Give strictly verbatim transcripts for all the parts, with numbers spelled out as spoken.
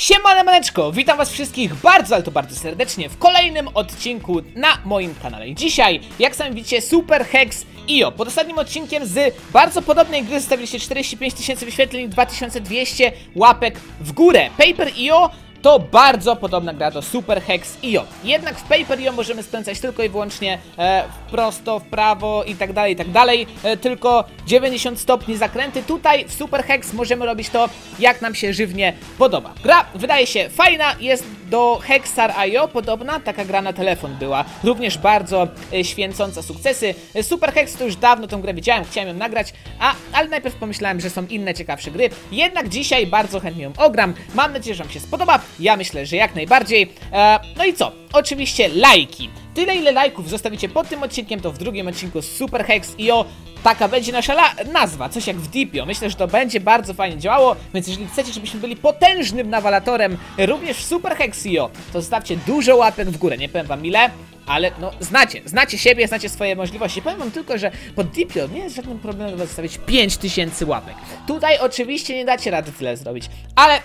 Siemane maneczko, witam was wszystkich bardzo, ale to bardzo serdecznie w kolejnym odcinku na moim kanale. Dzisiaj, jak sami widzicie, Superhex kropka i o. Pod ostatnim odcinkiem z bardzo podobnej gry zostawiliście czterdzieści pięć tysięcy wyświetleń, dwa tysiące dwieście łapek w górę. Paper kropka i o to bardzo podobna gra do Superhex kropka i o. Jednak w Paper kropka i o możemy skręcać tylko i wyłącznie e, w prosto, w prawo i tak dalej, i tak dalej. E, tylko dziewięćdziesiąt stopni zakręty. Tutaj w Superhex możemy robić to, jak nam się żywnie podoba. Gra wydaje się fajna, jest do Hexar kropka i o podobna, taka gra na telefon była. Również bardzo e, święcąca sukcesy. E, Superhex to już dawno tą grę widziałem, chciałem ją nagrać, a, ale najpierw pomyślałem, że są inne ciekawsze gry. Jednak dzisiaj bardzo chętnie ją ogram. Mam nadzieję, że wam się spodoba. Ja myślę, że jak najbardziej. Eee, no i co? Oczywiście lajki. Tyle, ile lajków zostawicie pod tym odcinkiem, to w drugim odcinku z Superhex kropka i o taka będzie nasza nazwa, coś jak w Deepio. Myślę, że to będzie bardzo fajnie działało, więc jeżeli chcecie, żebyśmy byli potężnym nawalatorem również w Superhex kropka i o, to zostawcie dużo łapek w górę. Nie powiem wam ile, ale no znacie, znacie siebie, znacie swoje możliwości. Powiem wam tylko, że pod Deepio nie jest żadnym problemem zostawić pięć tysięcy łapek. Tutaj oczywiście nie dacie rady tyle zrobić, ale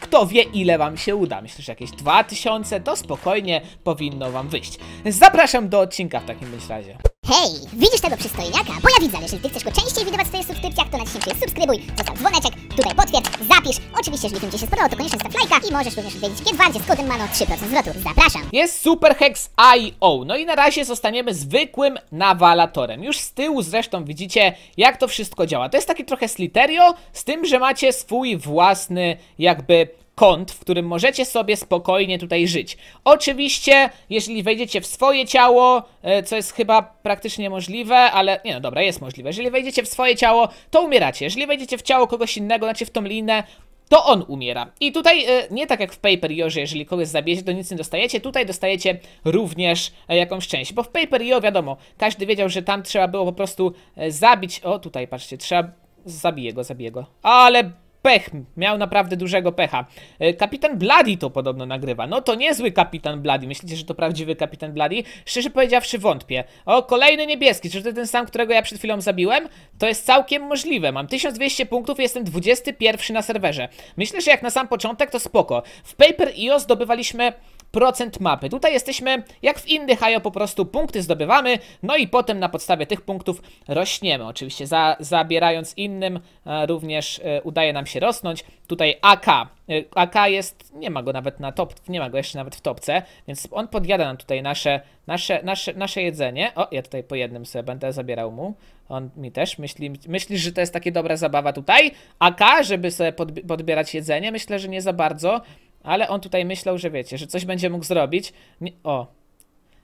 kto wie, ile wam się uda. Myślę, że jakieś dwa tysiące to spokojnie powinno wam wyjść. Zapraszam do odcinka w takim bądź razie. Hej, widzisz tego przystojniaka? Bo ja widzę, ale jeżeli ty chcesz go częściej widywać w swoich subskrypcjach, to naciśnij subskrybuj, zostaw dzwoneczek, tutaj potwierdź, zapisz. Oczywiście, jeżeli film ci się spodobał, to koniecznie zostaw lajka i możesz również odwiedzić G dwa A, gdzie z kodem Mano trzy procent zwrotu. Zapraszam. Jest Superhex kropka i o. No i na razie zostaniemy zwykłym nawalatorem. Już z tyłu zresztą widzicie, jak to wszystko działa. To jest taki trochę Slither kropka i o, z tym, że macie swój własny jakby kąt, w którym możecie sobie spokojnie tutaj żyć. Oczywiście, jeżeli wejdziecie w swoje ciało, co jest chyba praktycznie możliwe, ale nie no dobra, jest możliwe. Jeżeli wejdziecie w swoje ciało, to umieracie. Jeżeli wejdziecie w ciało kogoś innego, znaczy w tą linę, to on umiera. I tutaj nie tak jak w Paper kropka i o, że jeżeli kogoś zabijecie, to nic nie dostajecie. Tutaj dostajecie również jakąś część. Bo w Paper kropka i o wiadomo, każdy wiedział, że tam trzeba było po prostu zabić. O, tutaj patrzcie, trzeba... Zabiję go, zabiję go. Ale... Pech, miał naprawdę dużego pecha. Kapitan Bloody to podobno nagrywa. No to niezły kapitan Bloody. Myślicie, że to prawdziwy kapitan Bloody? Szczerze powiedziawszy wątpię. O, kolejny niebieski. Czy to ten sam, którego ja przed chwilą zabiłem? To jest całkiem możliwe. Mam tysiąc dwieście punktów i jestem dwudziesty pierwszy na serwerze. Myślę, że jak na sam początek to spoko. W Paper kropka i o zdobywaliśmy procent mapy. Tutaj jesteśmy jak w innych I O, po prostu punkty zdobywamy, no i potem na podstawie tych punktów rośniemy. Oczywiście za, zabierając innym e, również e, udaje nam się rosnąć. Tutaj A K. E, A K jest, nie ma go nawet na top, nie ma go jeszcze nawet w topce, więc on podjada nam tutaj nasze, nasze, nasze, nasze jedzenie. O, ja tutaj po jednym sobie będę zabierał mu. On mi też myśli, myślisz, że to jest takie dobra zabawa tutaj? A K, żeby sobie podb- podbierać jedzenie? Myślę, że nie za bardzo. Ale on tutaj myślał, że wiecie, że coś będzie mógł zrobić. Nie, o.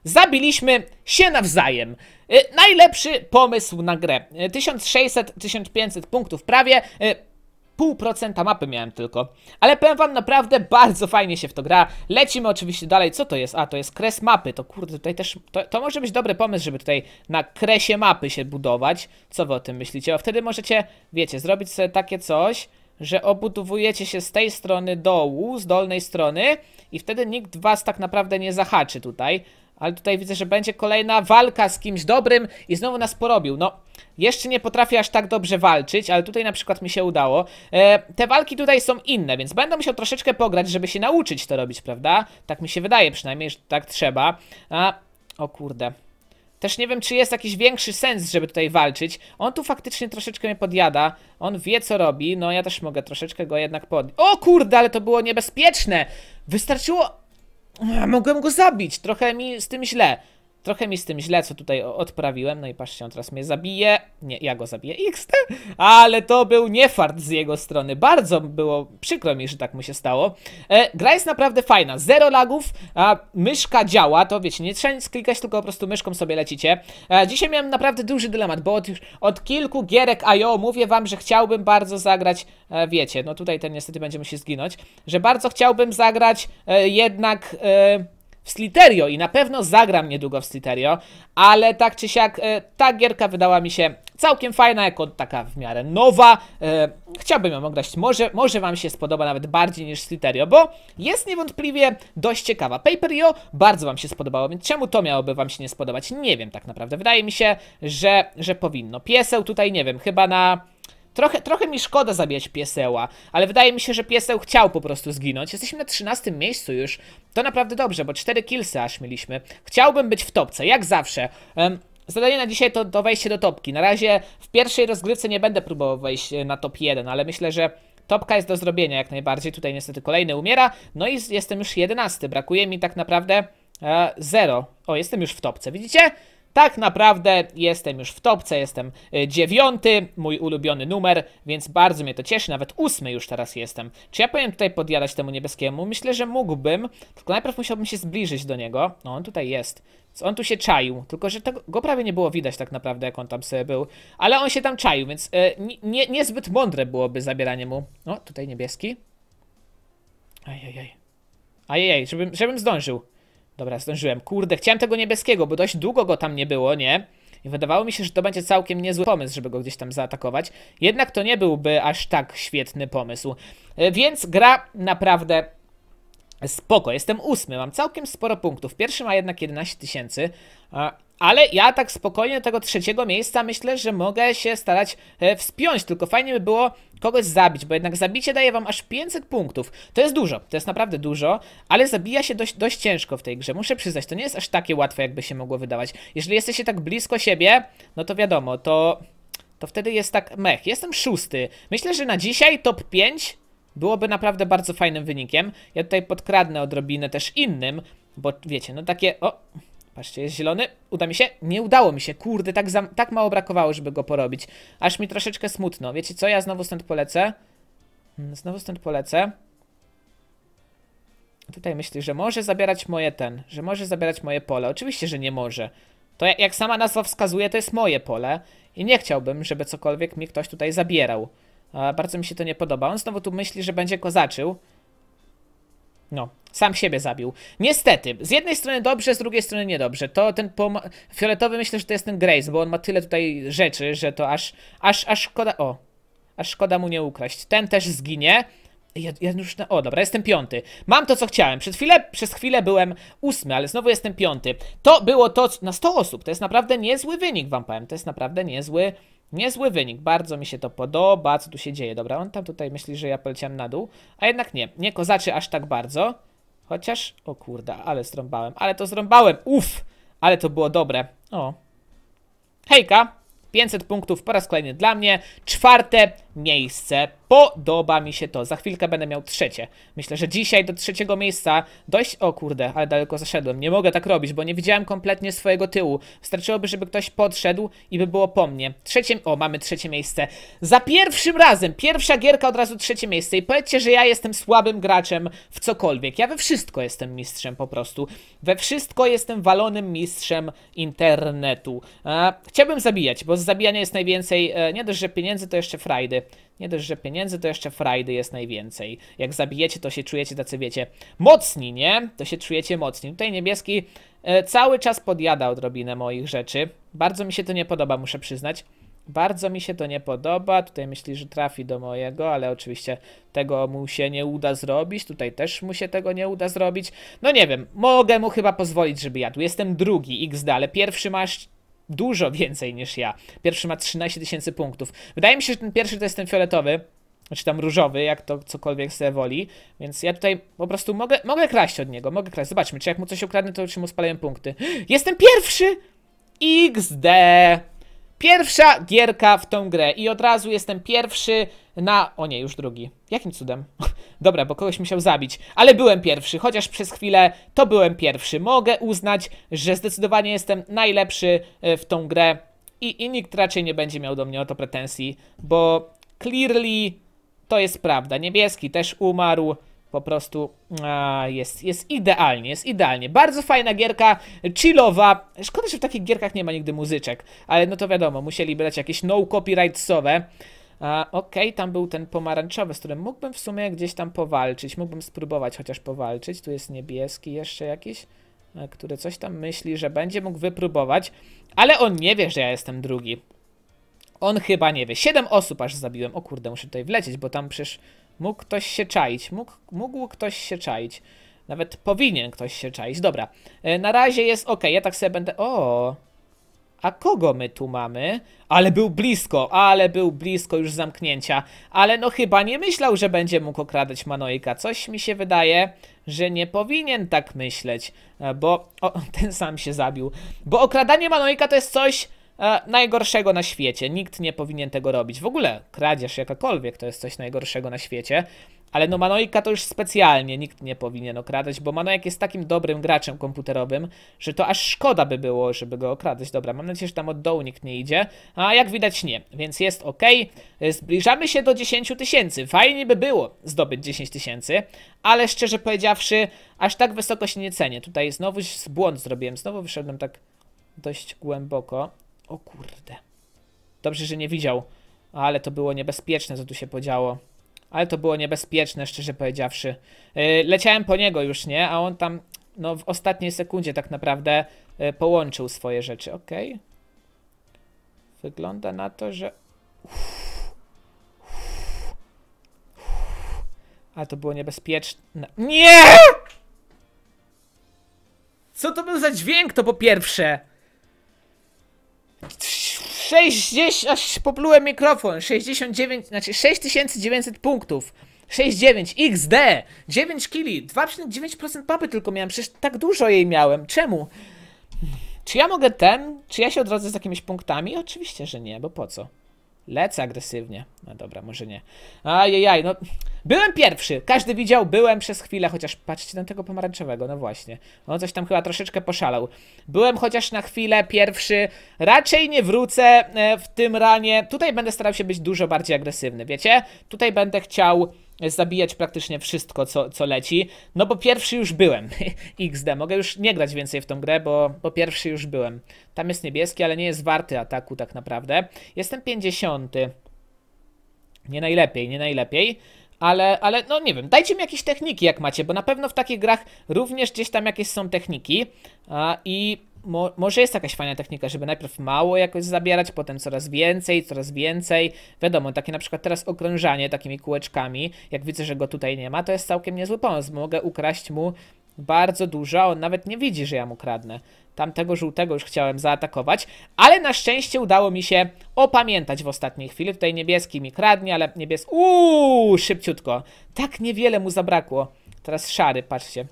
Zabiliśmy się nawzajem. Yy, najlepszy pomysł na grę. Yy, tysiąc sześćset do tysiąc pięciuset punktów prawie. Yy, Pół procenta mapy miałem tylko. Ale powiem wam, naprawdę bardzo fajnie się w to gra. Lecimy oczywiście dalej. Co to jest? A, to jest kres mapy. To kurde, tutaj też... To, to może być dobry pomysł, żeby tutaj na kresie mapy się budować. Co wy o tym myślicie? Bo wtedy możecie, wiecie, zrobić sobie takie coś, że obudowujecie się z tej strony dołu, z dolnej strony i wtedy nikt was tak naprawdę nie zahaczy tutaj. Ale tutaj widzę, że będzie kolejna walka z kimś dobrym i znowu nas porobił. No, jeszcze nie potrafię aż tak dobrze walczyć, ale tutaj na przykład mi się udało. E, te walki tutaj są inne, więc będę musiał troszeczkę pograć, żeby się nauczyć to robić, prawda? Tak mi się wydaje przynajmniej, że tak trzeba. A, o kurde. Też nie wiem, czy jest jakiś większy sens, żeby tutaj walczyć. On tu faktycznie troszeczkę mnie podjada. On wie, co robi. No, ja też mogę troszeczkę go jednak podnieść. O kurde, ale to było niebezpieczne. Wystarczyło... Mogłem go zabić. Trochę mi z tym źle. Trochę mi z tym źle, co tutaj odprawiłem. No i patrzcie, on teraz mnie zabije. Nie, ja go zabiję. X T. Ale to był niefart z jego strony. Bardzo było przykro mi, że tak mu się stało. E, gra jest naprawdę fajna. Zero lagów. A, myszka działa. To wiecie, nie trzeba nic klikać, tylko po prostu myszką sobie lecicie. E, dzisiaj miałem naprawdę duży dylemat, bo od, już od kilku gierek I O mówię wam, że chciałbym bardzo zagrać. E, wiecie, no tutaj ten niestety będzie musi zginąć. Że bardzo chciałbym zagrać e, jednak... E, w Slither kropka i o i na pewno zagram niedługo w Slither kropka i o, ale tak czy siak ta gierka wydała mi się całkiem fajna, jako taka w miarę nowa. Chciałbym ją ograć, może, może wam się spodoba nawet bardziej niż Slither kropka i o, bo jest niewątpliwie dość ciekawa. Paper kropka i o bardzo wam się spodobało, więc czemu to miałoby wam się nie spodobać? Nie wiem tak naprawdę, wydaje mi się, że, że powinno. Pieseł tutaj nie wiem, chyba na... Trochę, trochę mi szkoda zabijać pieseła, ale wydaje mi się, że pieseł chciał po prostu zginąć. Jesteśmy na trzynastym miejscu już. To naprawdę dobrze, bo cztery killsy aż mieliśmy. Chciałbym być w topce, jak zawsze. Um, Zadanie na dzisiaj to, to wejście do topki. Na razie w pierwszej rozgrywce nie będę próbował wejść na top jeden, ale myślę, że topka jest do zrobienia jak najbardziej. Tutaj niestety kolejny umiera. No i jestem już jedenasty. Brakuje mi tak naprawdę e, zero. O, jestem już w topce, widzicie? Tak naprawdę jestem już w topce, jestem dziewiąty, mój ulubiony numer, więc bardzo mnie to cieszy, nawet ósmy już teraz jestem. Czy ja powinien tutaj podjadać temu niebieskiemu? Myślę, że mógłbym, tylko najpierw musiałbym się zbliżyć do niego. No, on tutaj jest. On tu się czaił, tylko że tego, go prawie nie było widać tak naprawdę, jak on tam sobie był. Ale on się tam czaił, więc y, nie, niezbyt mądre byłoby zabieranie mu. No, tutaj niebieski. Ajajaj. Ajajaj, żebym, żebym zdążył. Dobra, zdążyłem. Kurde, chciałem tego niebieskiego, bo dość długo go tam nie było, nie? I wydawało mi się, że to będzie całkiem niezły pomysł, żeby go gdzieś tam zaatakować. Jednak to nie byłby aż tak świetny pomysł. Więc gra naprawdę spoko. Jestem ósmy, mam całkiem sporo punktów. Pierwszy ma jednak jedenaście tysięcy. Ale ja tak spokojnie do tego trzeciego miejsca myślę, że mogę się starać wspiąć. Tylko fajnie by było kogoś zabić, bo jednak zabicie daje wam aż pięćset punktów. To jest dużo, to jest naprawdę dużo, ale zabija się dość, dość ciężko w tej grze. Muszę przyznać, to nie jest aż takie łatwe, jakby się mogło wydawać. Jeżeli jesteście tak blisko siebie, no to wiadomo, to, to wtedy jest tak mech. Jestem szósty. Myślę, że na dzisiaj top pięć byłoby naprawdę bardzo fajnym wynikiem. Ja tutaj podkradnę odrobinę też innym, bo wiecie, no takie... O, patrzcie, jest zielony. Uda mi się? Nie udało mi się. Kurde, tak, za, tak mało brakowało, żeby go porobić. Aż mi troszeczkę smutno. Wiecie co? Ja znowu stąd polecę. Znowu stąd polecę. Tutaj myślę, że może zabierać moje ten. Że może zabierać moje pole. Oczywiście, że nie może. To jak sama nazwa wskazuje, to jest moje pole. I nie chciałbym, żeby cokolwiek mi ktoś tutaj zabierał. A bardzo mi się to nie podoba. On znowu tu myśli, że będzie kozaczył. No, sam siebie zabił. Niestety, z jednej strony dobrze, z drugiej strony niedobrze. To ten fioletowy myślę, że to jest ten Grace, bo on ma tyle tutaj rzeczy, że to aż, aż, aż szkoda, o, aż szkoda mu nie ukraść. Ten też zginie. Ja, ja już, na... o dobra, jestem piąty. Mam to, co chciałem. Przed chwilę, przez chwilę byłem ósmy, ale znowu jestem piąty. To było to na sto osób. To jest naprawdę niezły wynik, wam powiem. To jest naprawdę niezły, niezły wynik. Bardzo mi się to podoba, co tu się dzieje. Dobra, on tam tutaj myśli, że ja poleciałem na dół, a jednak nie. Nie kozaczy aż tak bardzo. Chociaż, o kurde, ale zrąbałem, ale to zrąbałem, uff, ale to było dobre, o. Hejka, pięćset punktów po raz kolejny dla mnie, czwarte miejsce, podoba mi się to, za chwilkę będę miał trzecie. Myślę, że dzisiaj do trzeciego miejsca dojść, o kurde, ale daleko zaszedłem, nie mogę tak robić, bo nie widziałem kompletnie swojego tyłu. Wystarczyłoby, żeby ktoś podszedł i by było po mnie. Trzecie, o, mamy trzecie miejsce. Za pierwszym razem, pierwsza gierka od razu trzecie miejsce i powiedzcie, że ja jestem słabym graczem w cokolwiek. Ja we wszystko jestem mistrzem po prostu. We wszystko jestem walonym mistrzem internetu. Eee, chciałbym zabijać, bo z zabijania jest najwięcej, eee, nie dość, że pieniędzy, to jeszcze frajdy. Nie dość, że pieniędzy, to jeszcze frajdy jest najwięcej. Jak zabijecie, to się czujecie tacy, wiecie, mocni, nie? To się czujecie mocni. Tutaj niebieski e, cały czas podjada odrobinę moich rzeczy. Bardzo mi się to nie podoba, muszę przyznać. Bardzo mi się to nie podoba. Tutaj myśli, że trafi do mojego, ale oczywiście tego mu się nie uda zrobić. Tutaj też mu się tego nie uda zrobić. No nie wiem, mogę mu chyba pozwolić, żeby jadł. Jestem drugi, iks D, ale pierwszy masz... dużo więcej niż ja. Pierwszy ma trzynaście tysięcy punktów. Wydaje mi się, że ten pierwszy to jest ten fioletowy, czy tam różowy, jak to cokolwiek sobie woli. Więc ja tutaj po prostu mogę, mogę kraść od niego, mogę kraść. Zobaczmy, czy jak mu coś ukradnę, to czy mu spalają punkty. Jestem pierwszy! iks D! Pierwsza gierka w tą grę i od razu jestem pierwszy na... O nie, już drugi. Jakim cudem? Dobra, bo kogoś musiał zabić, ale byłem pierwszy, chociaż przez chwilę to byłem pierwszy. Mogę uznać, że zdecydowanie jestem najlepszy w tą grę i, i nikt raczej nie będzie miał do mnie o to pretensji, bo clearly to jest prawda. Niebieski też umarł. Po prostu a, jest, jest idealnie, jest idealnie. Bardzo fajna gierka, chillowa. Szkoda, że w takich gierkach nie ma nigdy muzyczek, ale no to wiadomo, musieliby dać jakieś no copyrightsowe. Okej, okay, tam był ten pomarańczowy, z którym mógłbym w sumie gdzieś tam powalczyć. Mógłbym spróbować chociaż powalczyć. Tu jest niebieski jeszcze jakiś, który coś tam myśli, że będzie mógł wypróbować, ale on nie wie, że ja jestem drugi. On chyba nie wie. Siedem osób aż zabiłem. O kurde, muszę tutaj wlecieć, bo tam przecież... Mógł ktoś się czaić, mógł, mógł ktoś się czaić, nawet powinien ktoś się czaić, dobra, na razie jest ok, ja tak sobie będę, o, A kogo my tu mamy? Ale był blisko, ale był blisko już zamknięcia. Ale no chyba nie myślał, że będzie mógł okradać Manoyeka. Coś mi się wydaje, że nie powinien tak myśleć, bo... O, ten sam się zabił. Bo okradanie Manoyeka to jest coś e, najgorszego na świecie. Nikt nie powinien tego robić. W ogóle kradzież jakakolwiek to jest coś najgorszego na świecie. Ale no Manoyeka to już specjalnie nikt nie powinien okradać, bo Manoyek jest takim dobrym graczem komputerowym, że to aż szkoda by było, żeby go okradać. Dobra, mam nadzieję, że tam od dołu nikt nie idzie, a jak widać nie, więc jest ok. Zbliżamy się do dziesięciu tysięcy, fajnie by było zdobyć dziesięć tysięcy, ale szczerze powiedziawszy, aż tak wysoko się nie cenię. Tutaj znowu błąd zrobiłem, znowu wyszedłem tak dość głęboko. O kurde, dobrze, że nie widział, ale to było niebezpieczne, co tu się podziało. Ale to było niebezpieczne, szczerze powiedziawszy. Yy, leciałem po niego już, nie? A on tam, no, w ostatniej sekundzie tak naprawdę yy, połączył swoje rzeczy. Okej. Okay. Wygląda na to, że... Uff. Uff. Uff. Ale to było niebezpieczne. Nie! Co to był za dźwięk, to po pierwsze? sześćdziesiąt, aż poplułem mikrofon, sześćdziesiąt dziewięć, znaczy sześć tysięcy dziewięćset punktów, sześćdziesiąt dziewięć iks de, dziewięć killi, dwa przecinek dziewięć procent papy tylko miałem, przecież tak dużo jej miałem, czemu? Czy ja mogę ten, czy ja się odrodzę z jakimiś punktami? Oczywiście, że nie, bo po co? Lecę agresywnie, no dobra, może nie. Ajajaj, no, byłem pierwszy, każdy widział, byłem przez chwilę, chociaż patrzcie na tego pomarańczowego, no właśnie. On coś tam chyba troszeczkę poszalał. Byłem chociaż na chwilę pierwszy, raczej nie wrócę w tym ranie. Tutaj będę starał się być dużo bardziej agresywny, wiecie? Tutaj będę chciał zabijać praktycznie wszystko, co, co leci. No bo pierwszy już byłem. iks de. Mogę już nie grać więcej w tą grę, bo, bo pierwszy już byłem. Tam jest niebieski, ale nie jest warty ataku tak naprawdę. Jestem pięćdziesiąty. Nie najlepiej, nie najlepiej. Ale, ale no nie wiem, dajcie mi jakieś techniki jak macie, bo na pewno w takich grach również gdzieś tam jakieś są techniki. A, I... Mo może jest jakaś fajna technika, żeby najpierw mało jakoś zabierać, potem coraz więcej, coraz więcej. Wiadomo, takie na przykład teraz okrążanie takimi kółeczkami, jak widzę, że go tutaj nie ma, to jest całkiem niezły pomysł. Mogę ukraść mu bardzo dużo, a on nawet nie widzi, że ja mu kradnę. Tamtego żółtego już chciałem zaatakować, ale na szczęście udało mi się opamiętać w ostatniej chwili. Tutaj niebieski mi kradnie, ale niebieski... Uuu, szybciutko. Tak niewiele mu zabrakło. Teraz szary, patrzcie.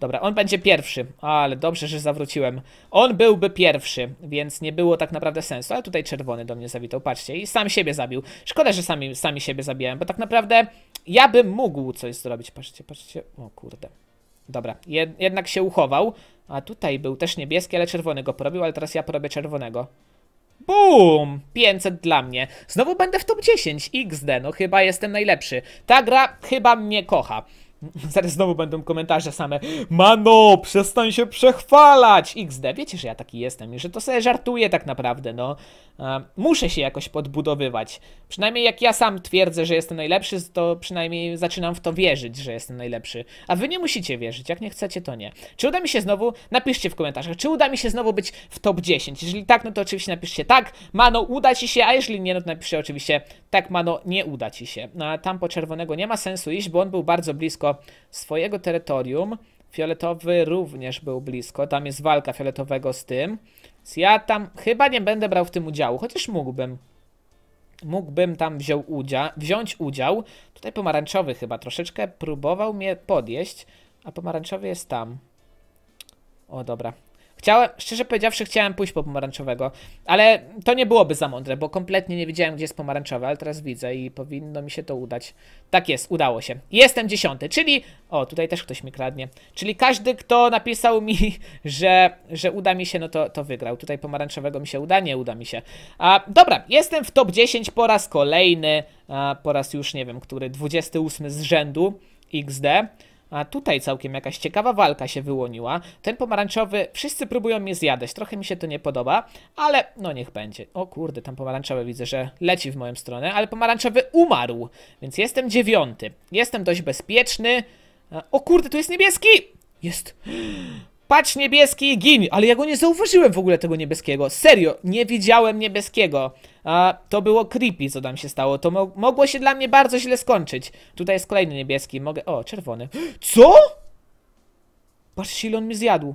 Dobra, on będzie pierwszy, ale dobrze, że zawróciłem. On byłby pierwszy, więc nie było tak naprawdę sensu, ale tutaj czerwony do mnie zawitał, patrzcie, i sam siebie zabił. Szkoda, że sami, sami siebie zabijałem, bo tak naprawdę ja bym mógł coś zrobić, patrzcie, patrzcie, o kurde. Dobra, jed jednak się uchował, a tutaj był też niebieski, ale czerwony go porobił, ale teraz ja porobię czerwonego. Boom! pięćset dla mnie. Znowu będę w top dziesięć, iks de, no chyba jestem najlepszy. Ta gra chyba mnie kocha. Zaraz znowu będą komentarze same. Mano, przestań się przechwalać! iks de, wiecie, że ja taki jestem i że to sobie żartuję tak naprawdę, no. E, muszę się jakoś podbudowywać. Przynajmniej jak ja sam twierdzę, że jestem najlepszy, to przynajmniej zaczynam w to wierzyć, że jestem najlepszy. A wy nie musicie wierzyć, jak nie chcecie, to nie. Czy uda mi się znowu? Napiszcie w komentarzach, czy uda mi się znowu być w top dziesięć. Jeżeli tak, no to oczywiście napiszcie tak, Mano, uda ci się, a jeżeli nie, no to napiszcie oczywiście tak, Mano, nie uda ci się. No, a tam po czerwonego nie ma sensu iść, bo on był bardzo blisko swojego terytorium. Fioletowy również był blisko. Tam jest walka fioletowego z tym. Ja tam chyba nie będę brał w tym udziału, chociaż mógłbym. Mógłbym tam wziął udzia wziąć udział. Tutaj pomarańczowy chyba troszeczkę próbował mnie podjeść, a pomarańczowy jest tam. O dobra. Chciałem, szczerze powiedziawszy, chciałem pójść po pomarańczowego, ale to nie byłoby za mądre, bo kompletnie nie wiedziałem, gdzie jest pomarańczowy, ale teraz widzę i powinno mi się to udać. Tak jest, udało się. Jestem dziesiąty, czyli... O, tutaj też ktoś mi kradnie. Czyli każdy, kto napisał mi, że, że uda mi się, no to, to wygrał. Tutaj pomarańczowego mi się uda, nie uda mi się. A, dobra, jestem w top dziesięć po raz kolejny, a, po raz już nie wiem, który, dwudziesty ósmy z rzędu iks de. A tutaj całkiem jakaś ciekawa walka się wyłoniła. Ten pomarańczowy, wszyscy próbują mnie zjadać. Trochę mi się to nie podoba, ale no niech będzie. O kurde, tam pomarańczowy widzę, że leci w moją stronę, ale pomarańczowy umarł. Więc jestem dziewiąty. Jestem dość bezpieczny. O kurde, tu jest niebieski! Jest! Patrz, niebieski i gin! Ale ja go nie zauważyłem w ogóle, tego niebieskiego. Serio, nie widziałem niebieskiego. A, to było creepy, co tam się stało. To mo mogło się dla mnie bardzo źle skończyć. Tutaj jest kolejny niebieski. Mogę... O, czerwony. Co?! Patrz, ile on mnie zjadł.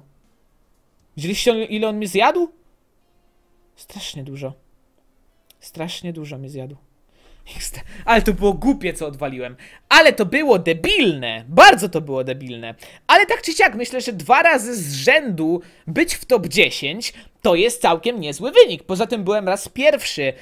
Widzieliście, ile on mnie zjadł? Strasznie dużo. Strasznie dużo mnie zjadł. Ale to było głupie, co odwaliłem. Ale to było debilne. Bardzo to było debilne. Ale tak czy siak, myślę, że dwa razy z rzędu być w top dziesięć to jest całkiem niezły wynik. Poza tym byłem raz pierwszy.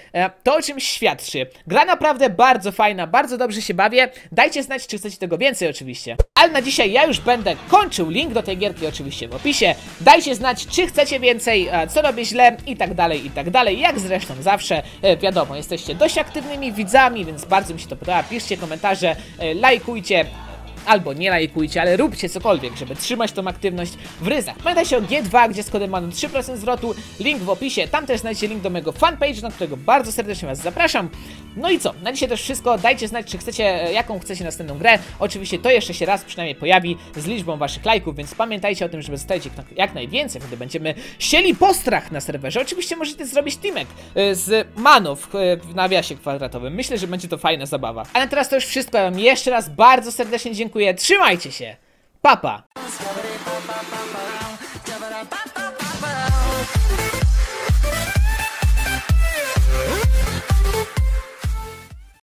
To o czym świadczy. Gra naprawdę bardzo fajna, bardzo dobrze się bawię. Dajcie znać, czy chcecie tego więcej oczywiście. Ale na dzisiaj ja już będę kończył. Link do tej gierki oczywiście w opisie. Dajcie znać, czy chcecie więcej, co robię źle i tak dalej, i tak dalej. Jak zresztą zawsze, wiadomo, jesteście dość aktywnymi widzami, więc bardzo mi się to podoba. Piszcie komentarze, lajkujcie. Albo nie lajkujcie, ale róbcie cokolwiek, żeby trzymać tą aktywność w ryzach. Pamiętajcie o G dwa, gdzie z kodem mam trzy procent zwrotu. Link w opisie, tam też znajdziecie link do mojego fanpage, na którego bardzo serdecznie was zapraszam. No i co, na dzisiaj to już wszystko. Dajcie znać, czy chcecie, jaką chcecie następną grę. Oczywiście to jeszcze się raz przynajmniej pojawi z liczbą waszych lajków, więc pamiętajcie o tym, żeby zostawić ich jak najwięcej, wtedy będziemy sieli postrach na serwerze. Oczywiście możecie zrobić teamek z manów w nawiasie kwadratowym. Myślę, że będzie to fajna zabawa. A na teraz to już wszystko. Ja wam jeszcze raz bardzo serdecznie dziękuję. Trzymajcie się! Pa, pa!